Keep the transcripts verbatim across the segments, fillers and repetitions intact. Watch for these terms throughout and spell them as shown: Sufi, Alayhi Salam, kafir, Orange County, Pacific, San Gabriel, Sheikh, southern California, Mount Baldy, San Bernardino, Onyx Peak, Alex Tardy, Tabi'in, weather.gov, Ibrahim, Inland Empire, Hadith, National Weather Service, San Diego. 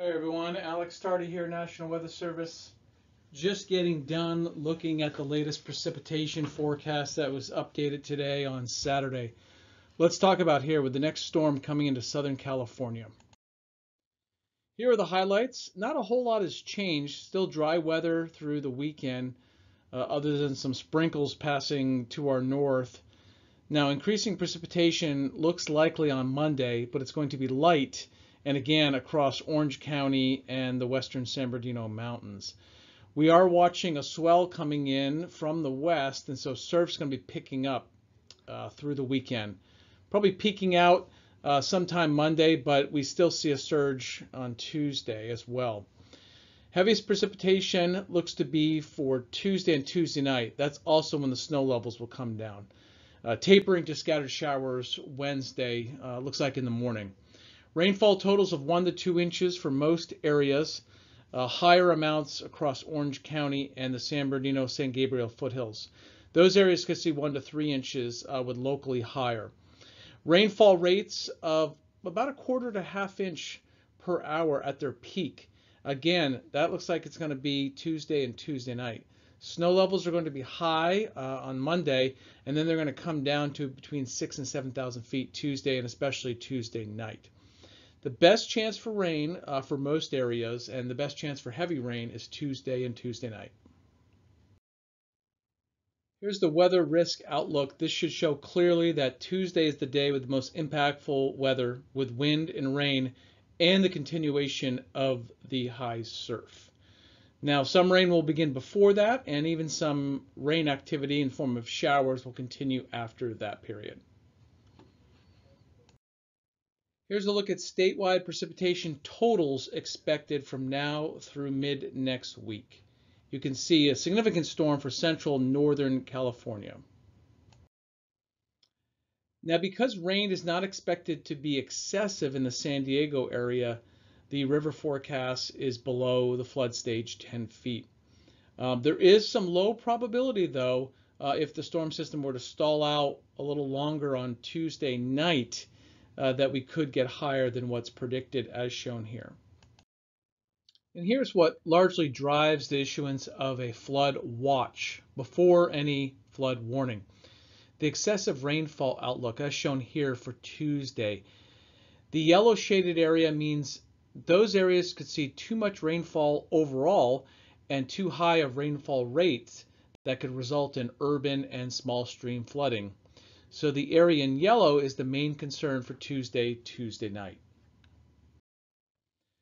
Hey everyone, Alex Tardy here, National Weather Service. Just getting done looking at the latest precipitation forecast that was updated today on Saturday. Let's talk about here with the next storm coming into Southern California. Here are the highlights. Not a whole lot has changed. Still dry weather through the weekend, uh, other than some sprinkles passing to our north. Now, increasing precipitation looks likely on Monday, but it's going to be light. And again, across Orange County and the western San Bernardino Mountains. We are watching a swell coming in from the west, and so surf's going to be picking up uh, through the weekend. Probably peaking out uh, sometime Monday, but we still see a surge on Tuesday as well. Heaviest precipitation looks to be for Tuesday and Tuesday night. That's also when the snow levels will come down. Uh, tapering to scattered showers Wednesday, uh, looks like in the morning. Rainfall totals of one to two inches for most areas, uh, higher amounts across Orange County and the San Bernardino, San Gabriel foothills. Those areas could see one to three inches uh, with locally higher. Rainfall rates of about a quarter to half inch per hour at their peak. Again, that looks like it's going to be Tuesday and Tuesday night. Snow levels are going to be high uh, on Monday, and then they're going to come down to between six and seven thousand feet Tuesday and especially Tuesday night. The best chance for rain uh, for most areas and the best chance for heavy rain is Tuesday and Tuesday night. Here's the weather risk outlook. This should show clearly that Tuesday is the day with the most impactful weather with wind and rain and the continuation of the high surf. Now, some rain will begin before that, and even some rain activity in form of showers will continue after that period. Here's a look at statewide precipitation totals expected from now through mid next week. You can see a significant storm for central northern California. Now, because rain is not expected to be excessive in the San Diego area, the river forecast is below the flood stage ten feet. Um, there is some low probability, though, uh, if the storm system were to stall out a little longer on Tuesday night, Uh, that we could get higher than what's predicted as shown here. And here's what largely drives the issuance of a flood watch before any flood warning. The excessive rainfall outlook as shown here for Tuesday. The yellow shaded area means those areas could see too much rainfall overall and too high of rainfall rates that could result in urban and small stream flooding. So the area in yellow is the main concern for Tuesday, Tuesday night.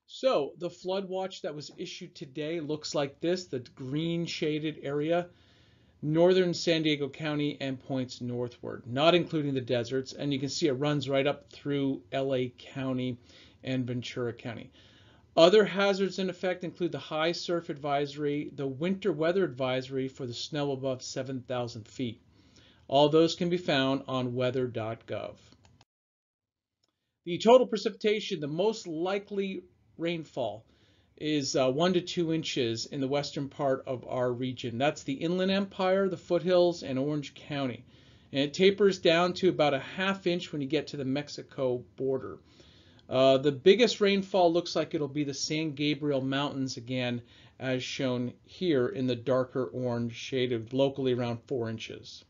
So the flood watch that was issued today looks like this, the green shaded area, northern San Diego County and points northward, not including the deserts. And you can see it runs right up through L A County and Ventura County. Other hazards in effect include the high surf advisory, the winter weather advisory for the snow above seven thousand feet. All those can be found on weather dot gov. The total precipitation, the most likely rainfall, is uh, one to two inches in the western part of our region. That's the Inland Empire, the foothills, and Orange County. And it tapers down to about a half inch when you get to the Mexico border. Uh, the biggest rainfall looks like it'll be the San Gabriel Mountains again, as shown here in the darker orange shaded, locally around four inches.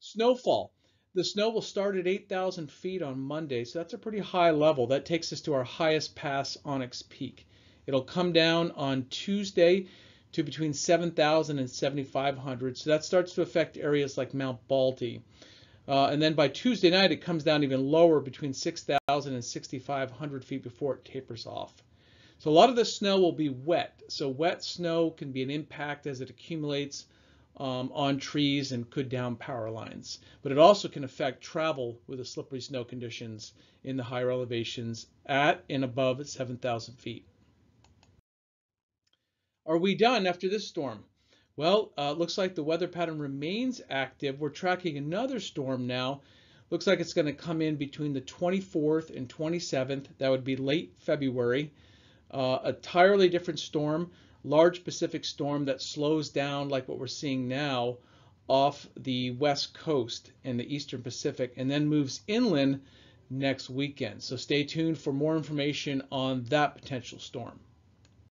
Snowfall. The snow will start at eight thousand feet on Monday, so that's a pretty high level. That takes us to our highest pass, Onyx Peak. It'll come down on Tuesday to between seven thousand and seven thousand five hundred, so that starts to affect areas like Mount Baldy. Uh, and then by Tuesday night, it comes down even lower, between six thousand and six thousand five hundred feet before it tapers off. So a lot of the snow will be wet, so wet snow can be an impact as it accumulates Um, on trees and could down power lines, but it also can affect travel with the slippery snow conditions in the higher elevations at and above seven thousand feet. Are we done after this storm? Well, uh, looks like the weather pattern remains active. We're tracking another storm now. Looks like it's going to come in between the twenty-fourth and twenty-seventh. That would be late February. Uh, a entirely different storm. Large Pacific storm that slows down like what we're seeing now off the west coast and the eastern Pacific, and then moves inland next weekend. So stay tuned for more information on that potential storm.